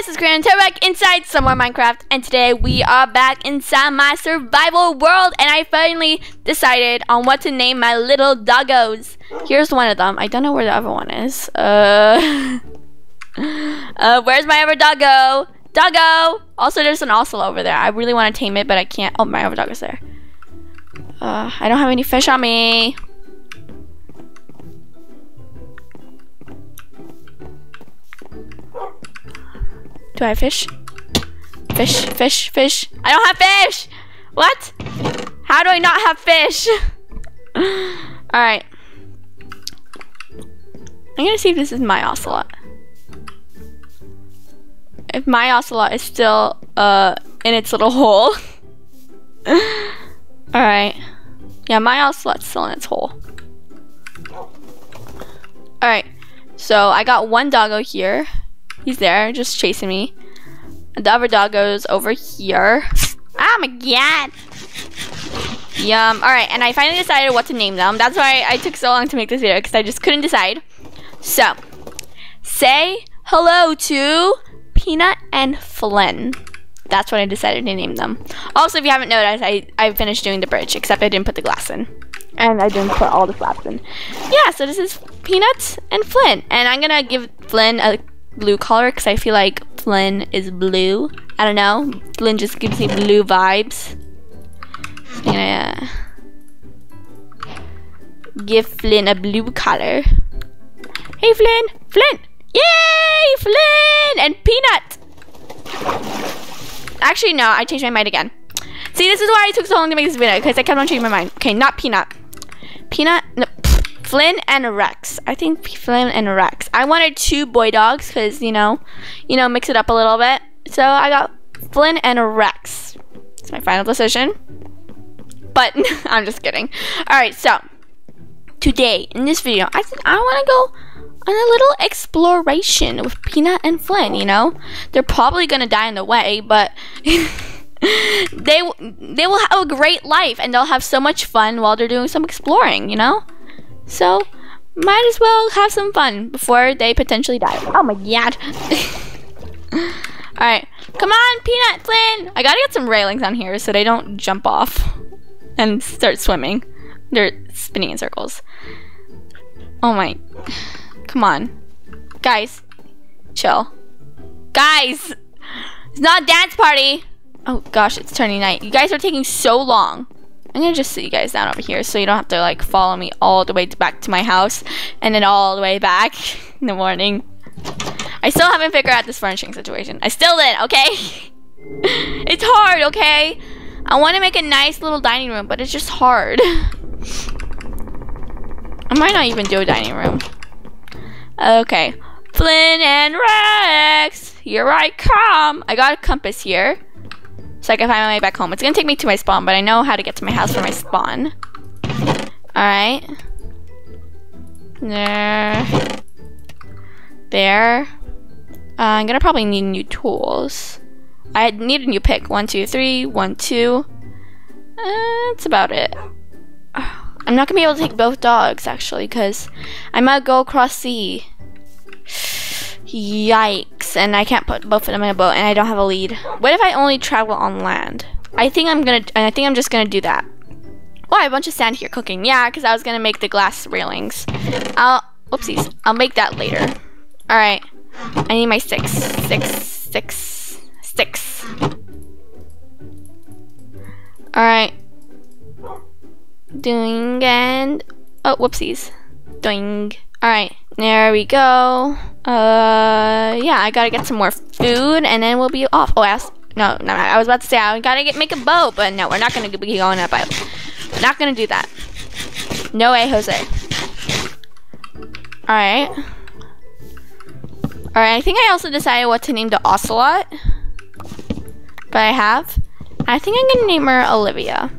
guys, it's Grant, and we're back inside some more Minecraft, and today we are back inside my survival world, and I finally decided on what to name my little doggos. Here's one of them. I don't know where the other one is. Where's my other doggo? Doggo! Also, there's an ocelot over there. I really want to tame it, but I can't. Oh, my other dog is there. I don't have any fish on me. Do I have fish? Fish, fish, fish. I don't have fish! What? How do I not have fish? Alright. I'm gonna see if this is my ocelot. If my ocelot is still in its little hole. Alright. Yeah, my ocelot's still in its hole. Alright. So I got one doggo here. He's there, just chasing me. The other doggo's over here. Oh my god! Yum. Alright, and I finally decided what to name them. That's why I took so long to make this video, because I just couldn't decide. So, say hello to Peanut and Flynn. That's what I decided to name them. Also, if you haven't noticed, I finished doing the bridge, except I didn't put the glass in. And I didn't put all the flaps in. Yeah, so this is Peanut and Flynn. And I'm gonna give Flynn a blue color because I feel like Flynn is blue. I don't know. Flynn just gives me blue vibes. Yeah. Give Flynn a blue color. Hey Flynn! Flynn! Yay! Flynn! And Peanut! Actually no, I changed my mind again. See, this is why it took so long to make this video, because I kept on changing my mind. Okay, not Peanut. Peanut? No. Flynn and Rex. I think Flynn and Rex. I wanted two boy dogs because, you know, mix it up a little bit. So I got Flynn and Rex. It's my final decision. But I'm just kidding. All right, so today in this video, I want to go on a little exploration with Peanut and Flynn. You know, they're probably gonna die in the way, but they will have a great life and they'll have so much fun while they're doing some exploring. You know. So, might as well have some fun before they potentially die. Oh my god. Alright. Come on, Peanut, Flynn. I gotta get some railings on here so they don't jump off and start swimming. They're spinning in circles. Oh my. Come on. Guys. Chill. Guys. It's not a dance party. Oh gosh, it's turning night. You guys are taking so long. I'm gonna just sit you guys down over here so you don't have to like follow me all the way back to my house and then all the way back in the morning. I still haven't figured out this furnishing situation. I still didn't, okay? It's hard, okay? I wanna make a nice little dining room, but it's just hard. I might not even do a dining room. Okay, Flynn and Rex, here I come. I got a compass here. So I can find my way back home. It's gonna take me to my spawn, but I know how to get to my house from my spawn. Alright. There. There. I'm gonna probably need new tools. I need a new pick. 1, 2, 3, 1, 2. That's about it. I'm not gonna be able to take both dogs, actually, because I might go across sea. Yikes, and I can't put both of them in a boat, and I don't have a lead. What if I only travel on land? I think I'm just gonna do that. Oh, I have a bunch of sand here cooking. Yeah, because I was gonna make the glass railings. I'll make that later. All right, I need my sticks. All right, doing and oh, whoopsies, doing. All right. There we go. Yeah, I gotta get some more food and then we'll be off. Oh, I was about to say I gotta make a boat, but no, we're not gonna be going on a boat. We're not gonna do that. No way, Jose. Alright. Alright, I think I also decided what to name the ocelot. But I think I'm gonna name her Olivia.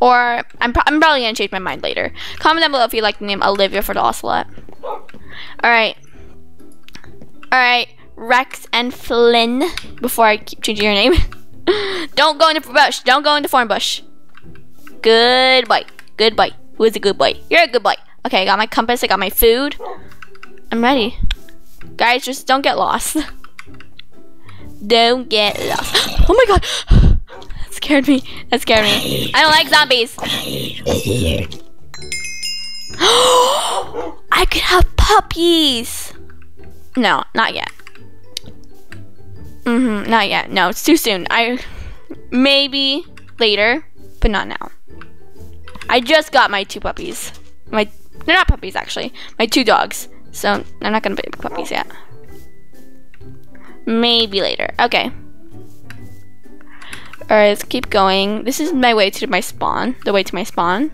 Or, I'm probably gonna change my mind later. Comment down below if you like the name Olivia for the ocelot. Alright. Alright, Rex and Flynn. Before I keep changing your name. Don't go in the bush. Don't go in the thorn bush. Good boy. Good boy. Who is a good boy? You're a good boy. Okay, I got my compass. I got my food. I'm ready. Guys, just don't get lost. Don't get lost. Oh my god. That scared me. That scared me. I don't like zombies. I could have puppies. No, not yet. Not yet. No, it's too soon. Maybe later, but not now. I just got my two puppies. They're not puppies, actually. My two dogs. So I'm not going to make puppies yet. Maybe later. Okay. Alright, let's keep going. This is my way to my spawn. The way to my spawn.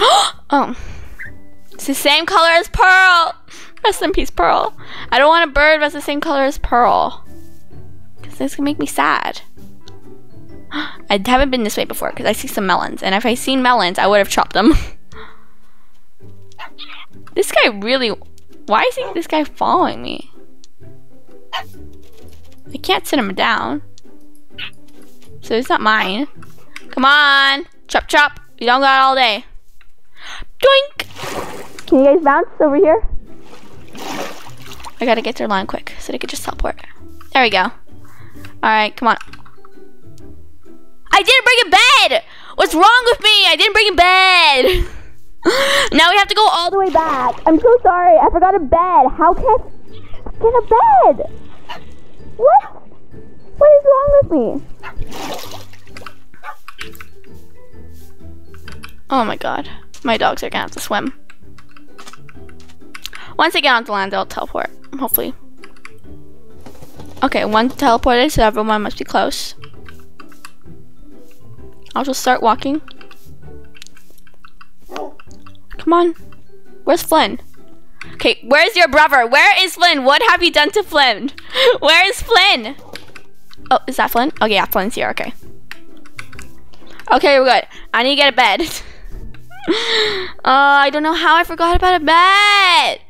Oh. It's the same color as Pearl. Rest in peace, Pearl. I don't want a bird that's the same color as Pearl. Because this can make me sad. I haven't been this way before because I see some melons. And if I seen melons, I would have chopped them. This guy really... Why is this guy following me? I can't sit him down. So it's not mine. Come on. Chop, chop. You don't got it all day. Doink. Can you guys bounce over here? I gotta get their line quick so they could just teleport. There we go. Alright, come on. I didn't bring a bed! What's wrong with me? I didn't bring a bed! Now we have to go all the way back. I'm so sorry. I forgot a bed. How can I get a bed? What? What is wrong with me? Oh my god. My dogs are gonna have to swim. Once I get on the land, they'll teleport. Hopefully. Okay, one teleported, so everyone must be close. I'll just start walking. Come on. Where's Flynn? Okay, where's your brother? Where is Flynn? What have you done to Flynn? Where is Flynn? Oh, is that Flynn? Oh yeah, Flynn's here, okay. Okay, we're good. I need to get a bed. I don't know how I forgot about a bed.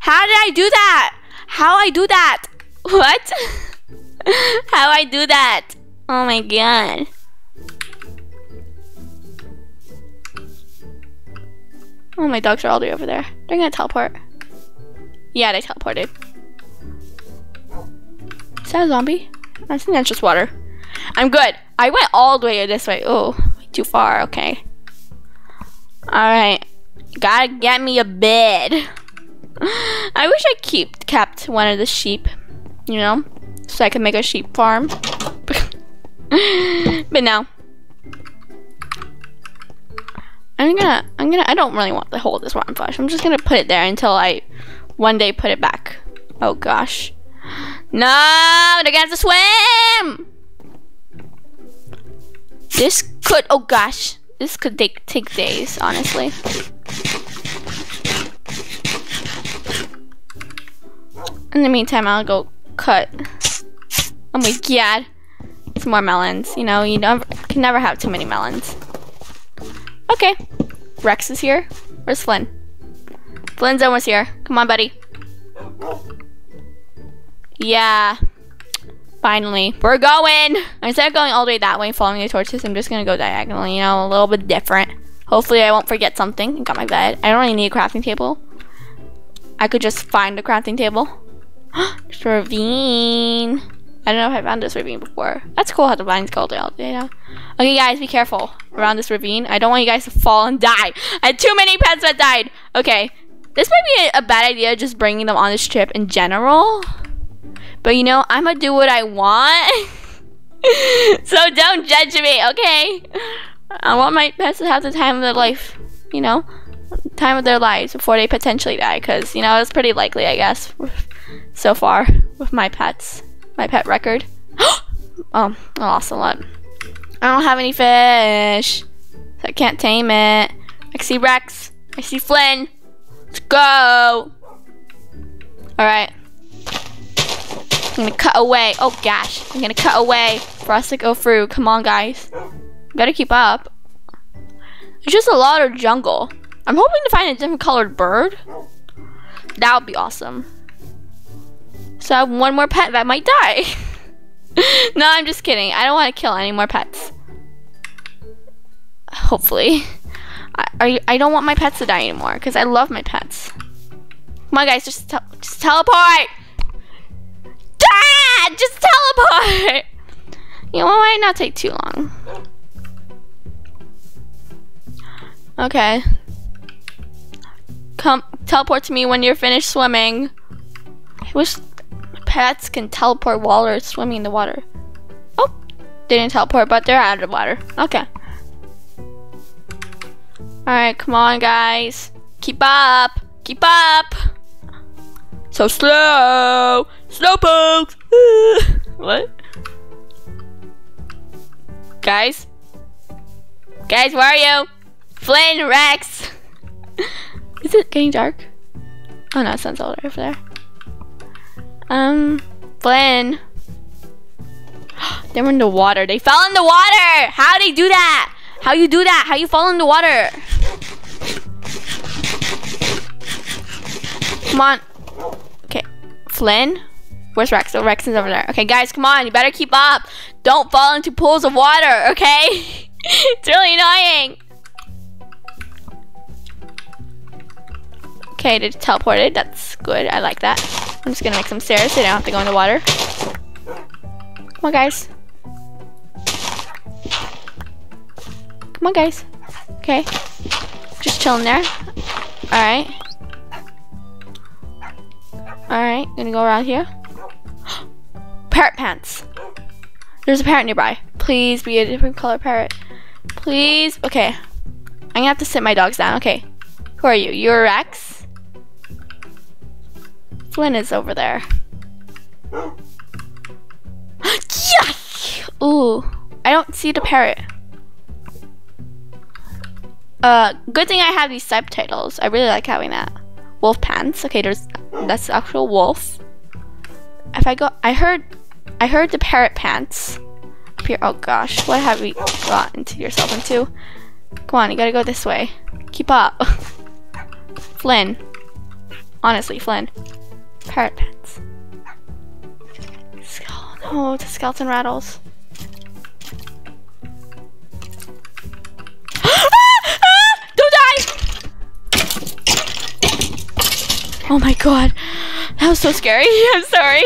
How did I do that? How I do that? What? How I do that? Oh my god. Oh, my dogs are all the way over there. They're gonna teleport. Yeah, they teleported. Is that a zombie? I think that's just water. I'm good. I went all the way this way. Oh, too far. Okay. Alright. Gotta get me a bed. I wish I kept one of the sheep, you know, so I could make a sheep farm. But no. I don't really want to hold this rotten flesh. I'm just gonna put it there until I one day put it back. Oh gosh. No, they're gonna have to swim! Oh gosh. This could take days, honestly. In the meantime, I'll go cut. Oh my god. Some more melons. You know, you can never have too many melons. Okay. Rex is here. Where's Flynn? Flynn's almost here. Come on, buddy. Yeah. Finally. We're going. Instead of going all the way that way, following the torches, I'm just going to go diagonally, you know, a little bit different. Hopefully, I won't forget something. I got my bed. I don't really need a crafting table. I could just find a crafting table. It's a ravine. I don't know if I found this ravine before. That's cool how the vine's called it all day now. Okay, guys, be careful around this ravine. I don't want you guys to fall and die. I had too many pets that died. Okay, this might be a bad idea, just bringing them on this trip in general. But you know, I'm gonna do what I want. So don't judge me, okay? I want my pets to have the time of their life, you know? Time of their lives before they potentially die. Because, you know, it's pretty likely, I guess, so far with my pets. My pet record. Oh, I lost a lot. I don't have any fish, so I can't tame it. I see Rex. I see Flynn. Let's go. All right. I'm gonna cut away. Oh gosh, I'm gonna cut away for us to go through. Come on, guys. Better keep up. There's just a lot of jungle. I'm hoping to find a different colored bird. That would be awesome. So I have one more pet that might die. No, I'm just kidding. I don't want to kill any more pets. Hopefully. I don't want my pets to die anymore because I love my pets. Come on, guys. Just teleport. Ah, just teleport. might not take too long. Okay. Come teleport to me when you're finished swimming. I wish pets can teleport while they're swimming in the water. Oh, they didn't teleport, but they're out of the water. Okay. Alright, come on guys. Keep up. Keep up. So slow. Slowpokes. What? Guys? Guys, where are you? Flynn, Rex. Is it getting dark? Oh no, sun's all over there. Flynn. They were in the water. They fell in the water. How'd they do that? How you do that? How you fall in the water? Come on. Okay, Flynn. Where's Rex? Oh, Rex is over there. Okay, guys, come on. You better keep up. Don't fall into pools of water, okay? It's really annoying. Okay, they teleported. That's good. I like that. I'm just gonna make some stairs so they don't have to go in the water. Come on, guys. Come on, guys. Okay. Just chilling there. Alright. Alright, gonna go around here. Parrot pants. There's a parrot nearby. Please be a different color parrot. Please. Okay. I'm gonna have to sit my dogs down. Okay. Who are you? You're Rex. Flynn is over there. Yes! Ooh. I don't see the parrot. Good thing I have these subtitles. I really like having that. Wolf pants. Okay, that's the actual wolf. If I go, I heard the parrot pants up here. Oh gosh, what have you gotten yourself into? Come on, you gotta go this way. Keep up, Flynn. Honestly, Flynn. Parrot pants. Oh no, the skeleton rattles. Oh my god, that was so scary. I'm sorry.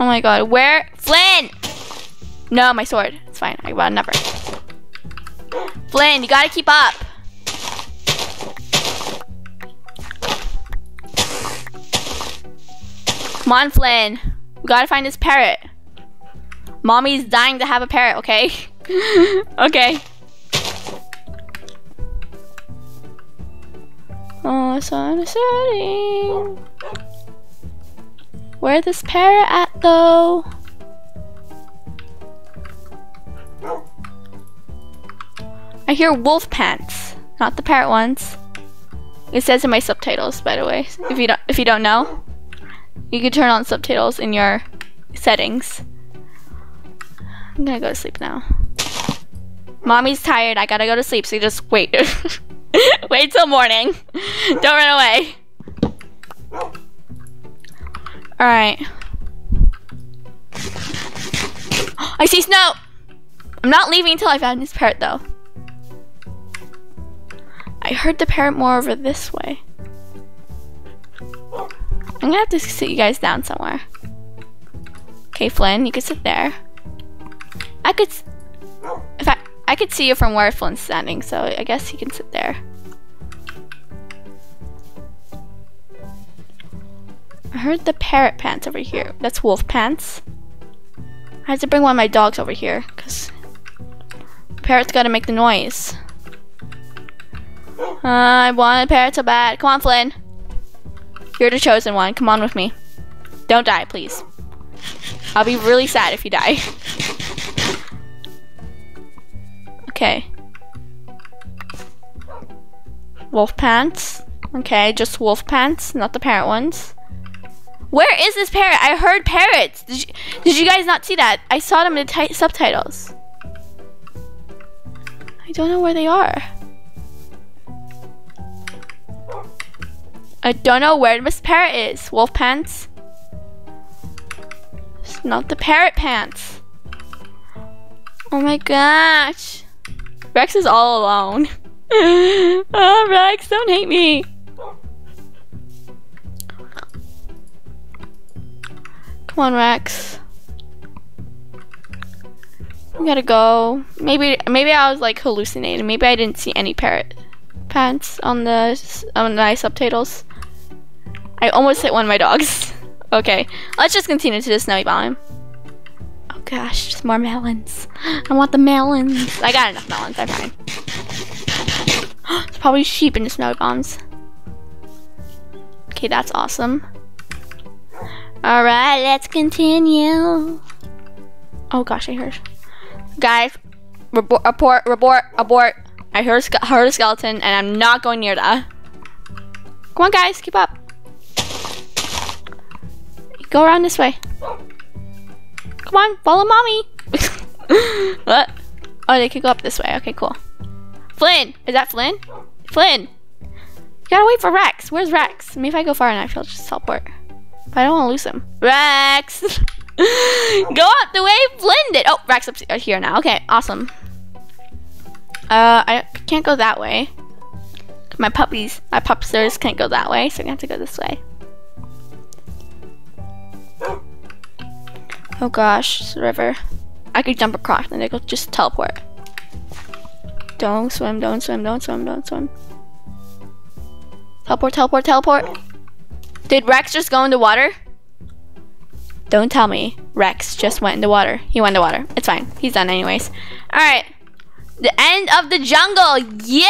Oh my god, where? Flynn! No, my sword. It's fine. I got a number. Flynn, you gotta keep up. Come on, Flynn. We gotta find this parrot. Mommy's dying to have a parrot, okay? Okay. Oh, the sun is setting. Where's this parrot at, though? I hear wolf pants, not the parrot ones. It says in my subtitles, by the way. If you don't know, you can turn on subtitles in your settings. I'm gonna go to sleep now. Mommy's tired. I gotta go to sleep. So you just wait. Wait till morning. Don't run away. Alright. I see snow! I'm not leaving until I found this parrot though. I heard the parrot more over this way. I'm gonna have to sit you guys down somewhere. Okay, Flynn, you can sit there. I could see you from where Flynn's standing, so I guess he can sit there. I heard the parrot pants over here. That's wolf pants. I had to bring one of my dogs over here, because the parrot's gotta make the noise. I want a parrot so bad. Come on, Flynn. You're the chosen one. Come on with me. Don't die, please. I'll be really sad if you die. Okay. Wolf pants. Okay, just wolf pants, not the parrot ones. Where is this parrot? I heard parrots. Did you guys not see that? I saw them in the subtitles. I don't know where they are. I don't know where this parrot is. Wolf pants. It's not the parrot pants. Oh my gosh. Rex is all alone. Oh, Rex, don't hate me. Come Come on, Rex. We gotta go. Maybe I was like hallucinating. Maybe I didn't see any parrot pants on the ice subtitles. I almost hit one of my dogs. Okay, let's just continue to the snowy biome. Oh gosh, just more melons. I want the melons. I got enough melons. I'm fine. There's probably sheep in the snowy biomes. Okay, that's awesome. All right, let's continue. Oh gosh, I heard. Guys, abort. I heard a skeleton and I'm not going near that. Come on guys, keep up. Go around this way. Come on, follow mommy. What? Oh, they could go up this way. Okay, cool. Flynn, is that Flynn? Flynn, you gotta wait for Rex. Where's Rex? Maybe if I go far enough, he'll just teleport. But I don't wanna lose him. Rex! Go up the way Flynn did. Oh, Rex up here now. Okay, awesome. I can't go that way. My pupsters can't go that way, so I have to go this way. Oh gosh, this river. I could jump across and they could just teleport. Don't swim, don't swim, don't swim, don't swim. Teleport, teleport, teleport. Did Rex just go in the water? Don't tell me Rex just went in the water. He went in the water. It's fine. He's done anyways. All right. The end of the jungle. Yeah,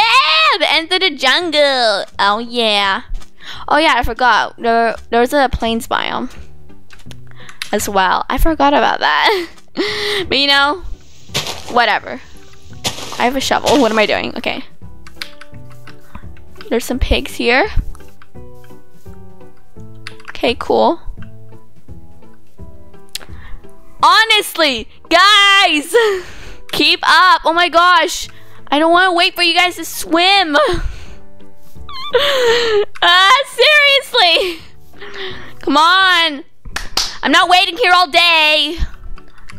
the end of the jungle. Oh, yeah. Oh, yeah, I forgot. There was a plains biome as well. I forgot about that. But, you know, whatever. I have a shovel. What am I doing? Okay. There's some pigs here. Okay, cool. Honestly, guys, keep up. Oh my gosh. I don't want to wait for you guys to swim. Seriously. Come on. I'm not waiting here all day.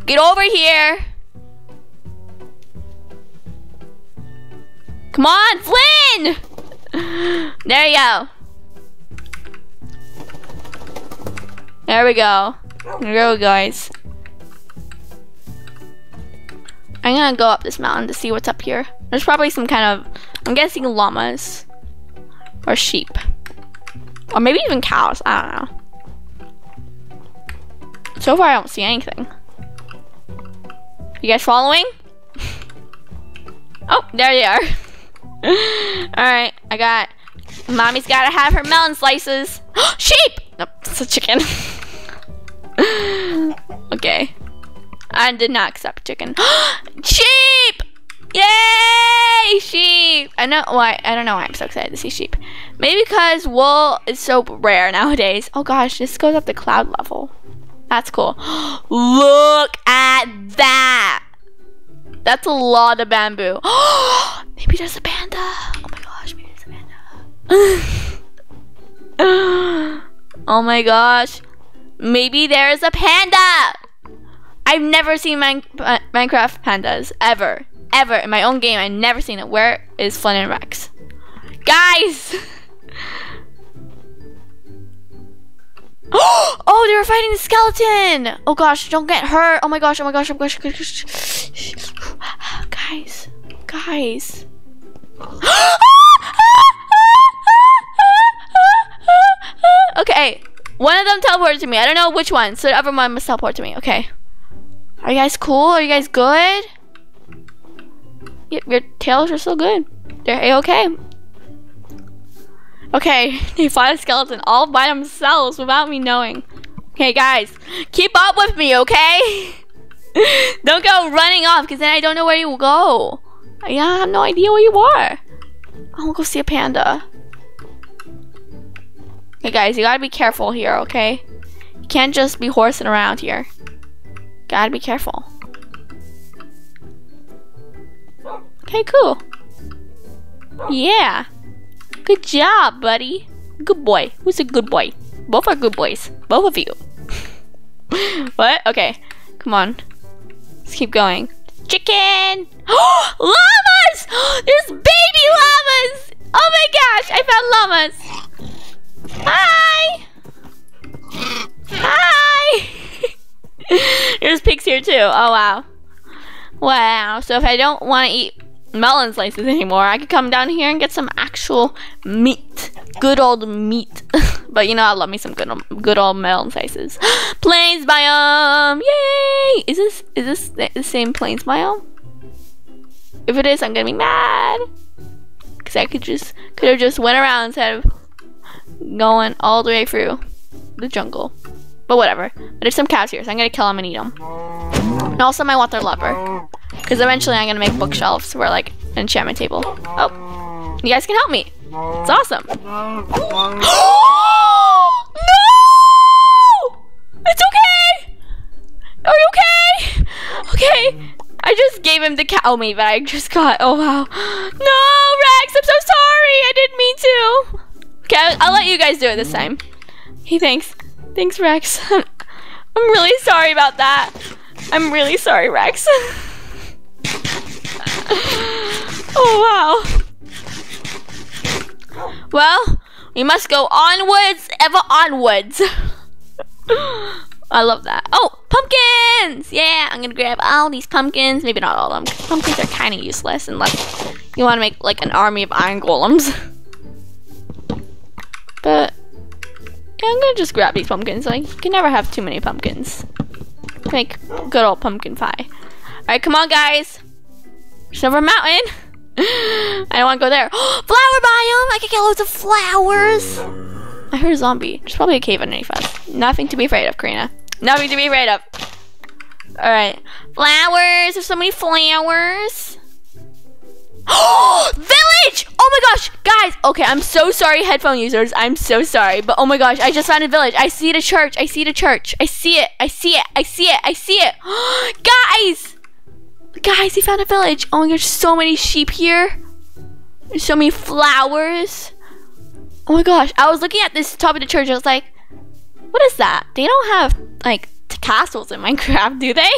Get over here. Come on, Flynn. There you go. There we go. There we go, guys. I'm gonna go up this mountain to see what's up here. There's probably some kind of, I'm guessing llamas or sheep or maybe even cows, I don't know. So far I don't see anything. You guys following? Oh, there they are. All right, I got, mommy's gotta have her melon slices. Sheep! Nope, it's a chicken. Okay. I did not accept chicken. Sheep! Yay! Sheep! I know why. I don't know why I'm so excited to see sheep. Maybe because wool is so rare nowadays. Oh gosh, this goes up to cloud level. That's cool. Look at that! That's a lot of bamboo. Maybe there's a panda. Oh my gosh, maybe there's a panda. Oh my gosh. Maybe there's a panda! I've never seen Minecraft pandas ever in my own game. I've never seen it. Where is Flynn and Rex, guys? Oh, they were fighting the skeleton. Oh gosh, don't get hurt. Oh my gosh. Oh my gosh. Oh my gosh. Oh my gosh. Guys. Okay, one of them teleported to me. I don't know which one. So the other one must teleport to me. Okay. Are you guys cool? Are you guys good? Yep, your tails are still good. They're A-okay. Okay, they fought a skeleton all by themselves without me knowing. Okay, guys, keep up with me, okay? Don't go running off, because then I don't know where you will go. I have no idea where you are. I will go see a panda. Hey, guys, you gotta be careful here, okay? You can't just be horsing around here. Gotta be careful. Okay, cool. Yeah. Good job, buddy. Good boy. Who's a good boy? Both are good boys. Both of you. What? Okay. Come on. Let's keep going. Chicken! Llamas! There's baby llamas! Oh my gosh, I found llamas. Hi! Hi! There's pigs here too. Oh wow. Wow. So if I don't want to eat melon slices anymore, I could come down here and get some actual meat. Good old meat. But you know, I love me some good old melon slices. Plains biome. Yay! Is this the same plains biome? If it is, I'm gonna be mad. Cause I could have just went around instead of going all the way through the jungle. But whatever. There's some cows here, so I'm gonna kill them and eat them. And also, I want their leather. Cause eventually, I'm gonna make bookshelves where like an enchantment table. Oh, you guys can help me. It's awesome. No! It's okay. Are you okay? Okay. I just gave him the cow meat, but I just got, oh wow. No, Rex, I'm so sorry. I didn't mean to. Okay, I'll let you guys do it this time. Hey, thanks. Thanks, Rex. I'm really sorry about that. I'm really sorry, Rex. Oh, wow. Well, we must go onwards, ever onwards. I love that. Oh, pumpkins! Yeah, I'm gonna grab all these pumpkins. Maybe not all of them. Pumpkins are kind of useless unless you want to make like an army of iron golems. But yeah, I'm gonna just grab these pumpkins. Like you can never have too many pumpkins. Make good old pumpkin pie. All right, come on, guys. There's another mountain. I don't want to go there. Flower biome! I could get loads of flowers. I heard a zombie. There's probably a cave underneath us. Nothing to be afraid of, Karina. Nothing to be afraid of. All right, flowers. There's so many flowers. Oh, village! Oh my gosh, guys. Okay, I'm so sorry, headphone users. I'm so sorry, but oh my gosh, I just found a village. I see the church. I see the church. I see it. I see it. I see it. I see it. Guys, guys, we found a village. Oh my gosh, so many sheep here. There's so many flowers. Oh my gosh, I was looking at this top of the church. I was like, what is that? They don't have like castles in Minecraft, do they?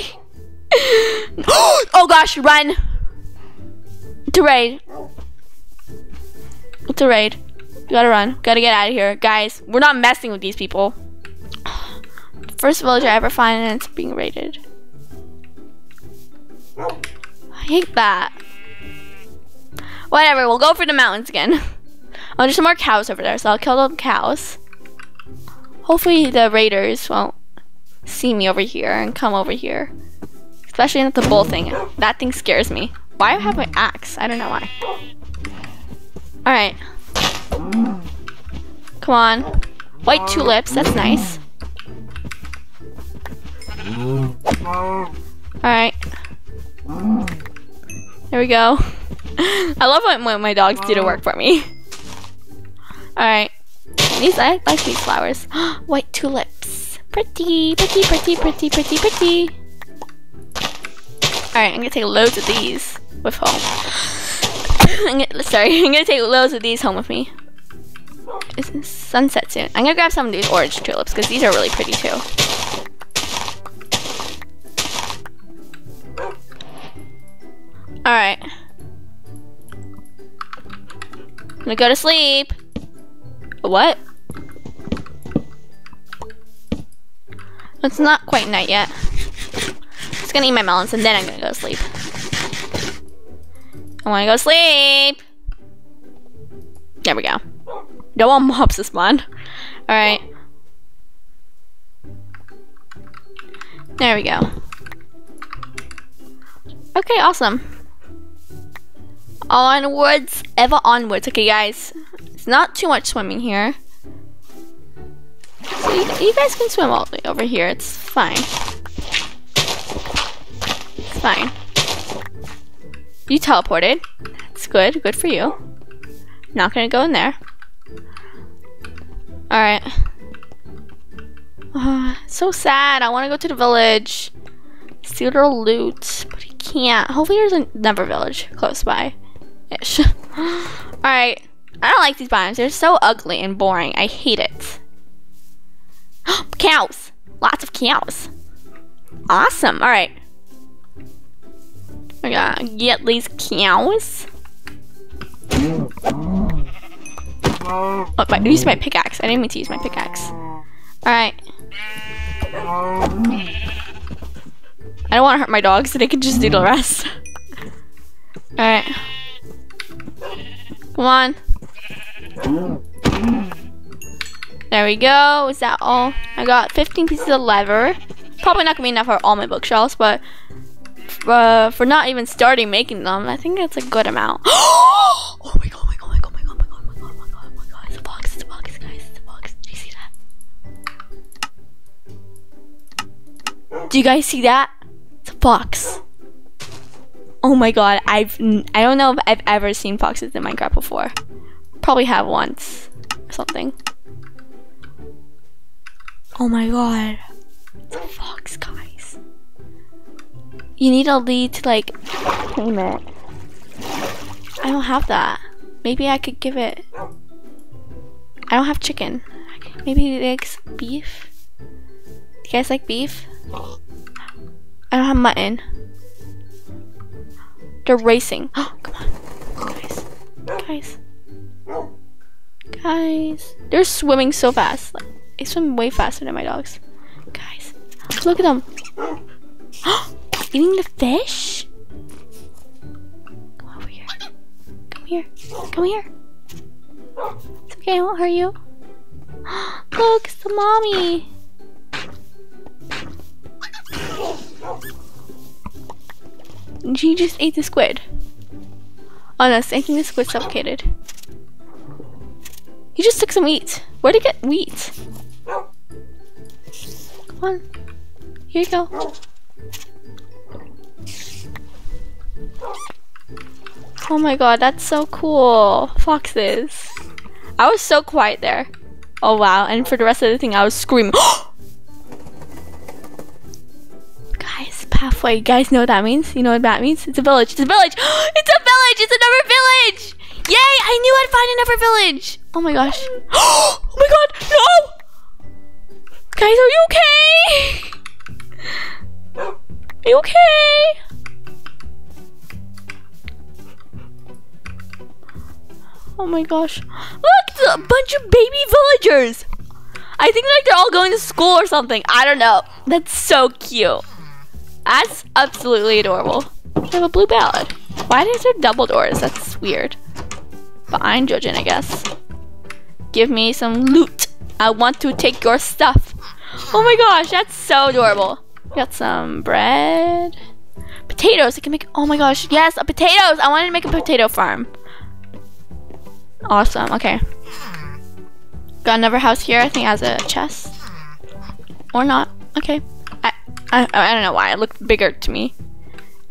Oh gosh, run! It's a raid. It's a raid. You gotta run. Gotta get out of here, guys. We're not messing with these people. First villager I ever find, and it's being raided. I hate that. Whatever. We'll go for the mountains again. Oh, there's some more cows over there, so I'll kill them cows. Hopefully the raiders won't see me over here and come over here. Especially not the bull thing. That thing scares me. Why have I an axe? I don't know why. Alright. Come on. White tulips, that's nice. Alright. There we go. I love what my dogs do to work for me. Alright. I like these flowers. White tulips. Pretty, pretty, pretty, pretty, pretty, pretty. Alright, I'm gonna take loads of these with home. I'm gonna take loads of these home with me. It's sunset soon. I'm gonna grab some of these orange tulips because these are really pretty too. Alright. I'm gonna go to sleep. What? It's not quite night yet. I'm just gonna eat my melons and then I'm gonna go to sleep. I wanna go to sleep. There we go. Don't want mobs to spawn. Alright. There we go. Okay, awesome. Onwards, ever onwards. Okay, guys. It's not too much swimming here. So you guys can swim all the way over here. It's fine. It's fine. You teleported. It's good. Good for you. Not gonna go in there. Alright. So sad. I wanna go to the village. Steal their loot. But I can't. Hopefully there's another village close by. Ish. Alright. I don't like these biomes. They're so ugly and boring. I hate it. Cows. Lots of cows. Awesome. All right. I gotta get these cows. Oh, I used my pickaxe. I didn't mean to use my pickaxe. All right. I don't want to hurt my dog, so they can just do the rest. Alright. Come on. There we go. Is that all? I got 15 pieces of leather. Probably not gonna be enough for all my bookshelves, but for not even starting making them, I think that's a good amount. Oh my god, my god, my god, my god, my god, my god, my god, my god. It's a box, guys, it's a box. Do you see that? Do you guys see that? It's a box. Oh my god, I don't know if I've ever seen foxes in Minecraft before. Probably have once or something. Oh my god. It's a fox, guys. You need a lead to like tame it. I don't have that. Maybe I could give it. I don't have chicken. Maybe it likes beef. You guys like beef? I don't have mutton. They're racing. Oh, come on. Guys. Guys. Guys. They're swimming so fast. Like, they swim way faster than my dogs. Guys, look at them. Eating the fish? Come over here. Come here. Come here. It's okay, I won't hurt you. Look, it's the mommy. And she just ate the squid. Oh no, I think the squid suffocated. He just took some wheat. Where'd he get wheat? Come on. Here you go. Oh my god, that's so cool. Foxes. I was so quiet there. Oh wow, and for the rest of the thing I was screaming. Guys, pathway. You guys know what that means? You know what that means? It's a village. It's a village. It's a village. It's another village. Yay! I knew I'd find another village! Oh my gosh. Oh my god! No! Guys, are you okay? Are you okay? Oh my gosh. Look! It's a bunch of baby villagers! I think like they're all going to school or something. I don't know. That's so cute. That's absolutely adorable. I have a blue ballad. Why is there double doors? That's weird. But I'm judging, I guess. Give me some loot. I want to take your stuff. Oh my gosh, that's so adorable. Got some bread. Potatoes, I can make, oh my gosh, yes, potatoes. I wanted to make a potato farm. Awesome, okay. Got another house here, I think it has a chest. Or not, okay. I don't know why, it looked bigger to me.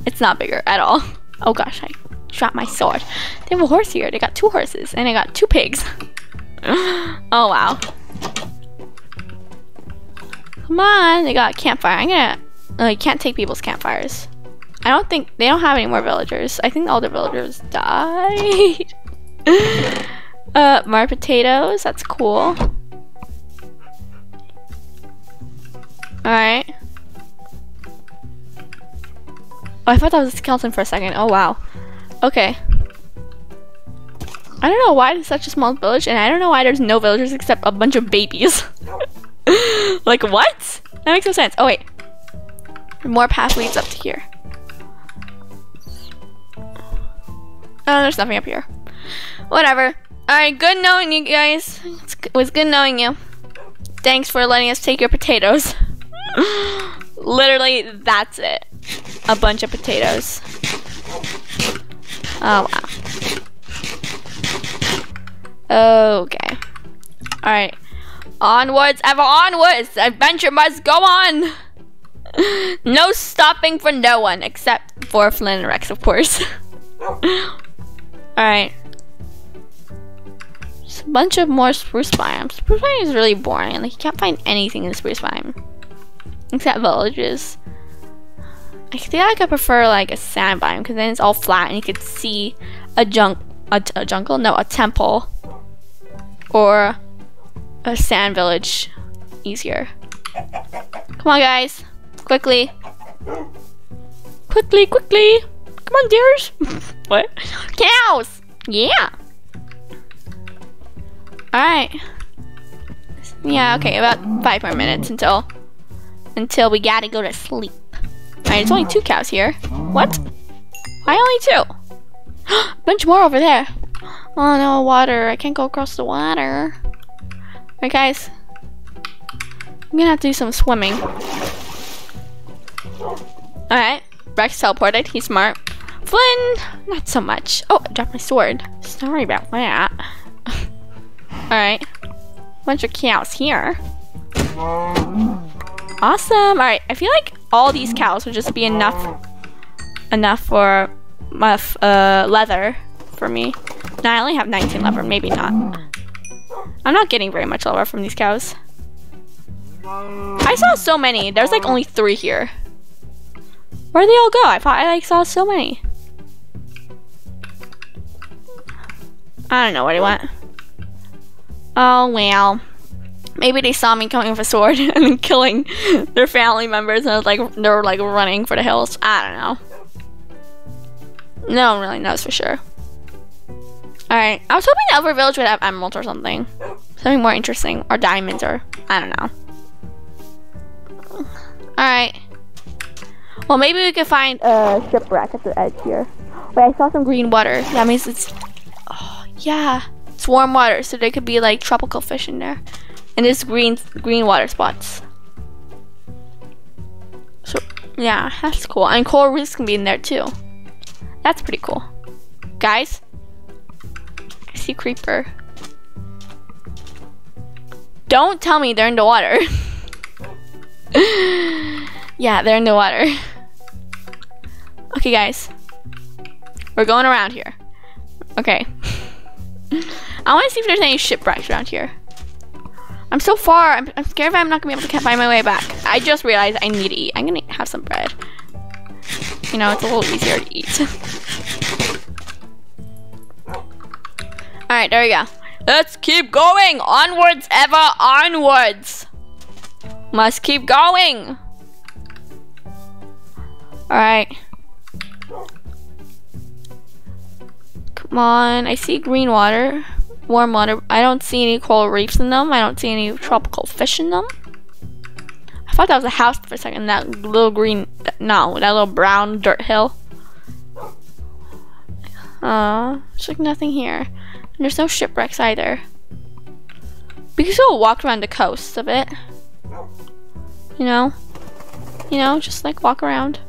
It's not bigger at all. Oh gosh, I dropped my sword. They have a horse here. They got 2 horses and I got 2 pigs. Oh wow. Come on, they got a campfire. I'm gonna I can't take people's campfires. I don't think they don't have any more villagers. I think all the villagers died. More potatoes, that's cool. Alright. Oh, I thought that was a skeleton for a second. Oh wow. Okay. I don't know why it's such a small village, and I don't know why there's no villagers except a bunch of babies. Like, what? That makes no sense. Oh wait. More path leads up to here. Oh, there's nothing up here. Whatever. Alright, good knowing you guys. It was good knowing you. Thanks for letting us take your potatoes. Literally, that's it. A bunch of potatoes. Oh wow. Okay. Alright. Onwards, ever onwards! Adventure must go on! No stopping for no one, except for Flynn and Rex, of course. Alright. There's a bunch of more spruce biomes. Spruce biome is really boring. Like, you can't find anything in the spruce biome. Except villages. I think I could prefer like a sand biome because then it's all flat and you could see a jungle, no, a temple or a sand village easier. Come on guys, quickly. Quickly, quickly. Come on dears. What? Cows. Yeah. All right. Yeah, okay, about 5 more minutes until we gotta go to sleep. Alright, it's only 2 cows here. What? Why only 2? Bunch more over there. Oh no, water. I can't go across the water. Alright guys. I'm gonna have to do some swimming. Alright. Rex teleported. He's smart. Flynn! Not so much. Oh, I dropped my sword. Sorry about that. Alright. Bunch of cows here. Awesome. Alright, I feel like all these cows would just be enough for my leather for me. No, I only have 19 leather. Maybe not. I'm not getting very much leather from these cows. I saw so many. There's like only 3 here. Where'd they all go? I thought I like saw so many. I don't know what they want. Oh well. Maybe they saw me coming with a sword and killing their family members and like they were like running for the hills. I don't know. No one really knows for sure. Alright. I was hoping the other village would have emeralds or something. Something more interesting. Or diamonds or I don't know. Alright. Well, maybe we could find a shipwreck at the edge here. Wait, I saw some green water. That means it's... Oh, yeah. It's warm water, so there could be like tropical fish in there. And there's green water spots. So, yeah, that's cool. And coral reefs can be in there too. That's pretty cool. Guys? I see creeper. Don't tell me they're in the water. Yeah, they're in the water. Okay, guys. We're going around here. Okay. I want to see if there's any shipwrecks around here. I'm so far. I'm scared I'm not going to be able to find my way back. I just realized I need to eat. I'm going to have some bread. You know, it's a little easier to eat. Alright, there we go. Let's keep going. Onwards, ever onwards. Must keep going. Alright. Come on. I see green water. Warm water. I don't see any coral reefs in them. I don't see any tropical fish in them. I thought that was a house for a second. That little green... No. That little brown dirt hill. There's like nothing here. And there's no shipwrecks either. We can still walk around the coast a bit. You know? You know? Just like walk around.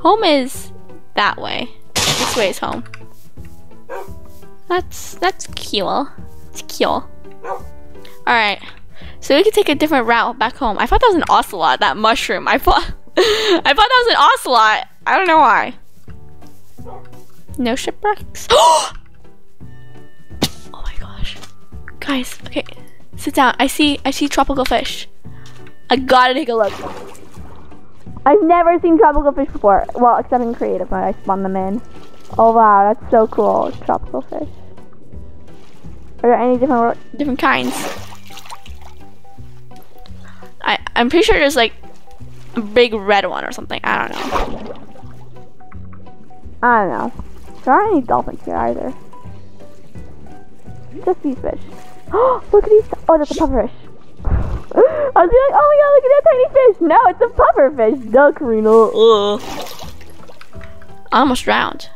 Home is that way. This way is home. That's cool. It's cool. Alright. So we could take a different route back home. I thought that was an ocelot, that mushroom. I thought that was an ocelot. I don't know why. No shipwrecks. Oh my gosh. Guys, okay. Sit down. I see tropical fish. I gotta take a look. I've never seen tropical fish before. Well, except in creative mode, I spawned them in. Oh wow, that's so cool. Tropical fish. Are there any different kinds? I'm pretty sure there's like a big red one or something. I don't know. I don't know. There aren't any dolphins here either. Just these fish. Oh, look at these. Oh, that's a pufferfish. I was like, oh my god, look at that tiny fish. No, it's a pufferfish. Duh, Karina. I almost drowned.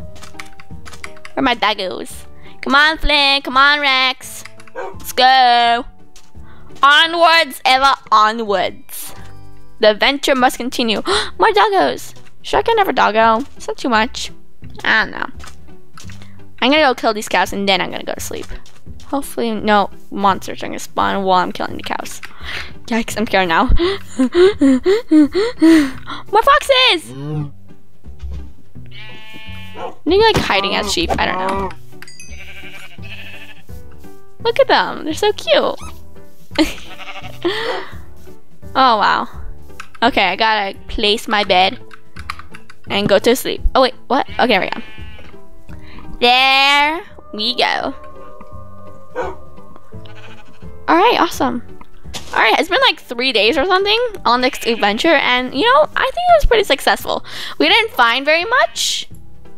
Where are my daggos? Come on, Flynn. Come on, Rex. Let's go. Onwards, Ella. Onwards. The adventure must continue. More doggos. Should I get another doggo? It's not too much. I don't know. I'm gonna go kill these cows and then I'm gonna go to sleep. Hopefully, no monsters are gonna spawn while I'm killing the cows. Yikes, I'm scared now. More foxes! They're like hiding as sheep, I don't know. Look at them, they're so cute. Oh wow. Okay, I gotta place my bed and go to sleep. Oh wait, what? Okay, there we go. There we go. Alright, awesome. Alright, it's been like 3 days or something on this adventure and you know, I think it was pretty successful. We didn't find very much,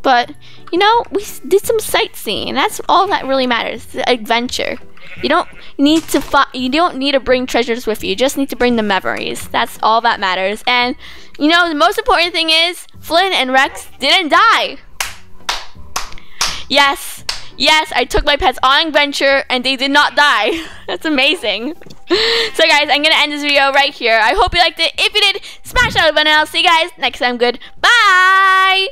But, you know, we did some sightseeing. That's all that really matters, the adventure. You don't need to bring treasures with you. You just need to bring the memories. That's all that matters. And, you know, the most important thing is Flynn and Rex didn't die. Yes. Yes, I took my pets on adventure and they did not die. That's amazing. So guys, I'm gonna end this video right here. I hope you liked it. If you did, smash that like button and I'll see you guys next time. Goodbye.